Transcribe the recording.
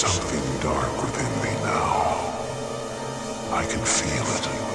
something dark within me now. I can feel it.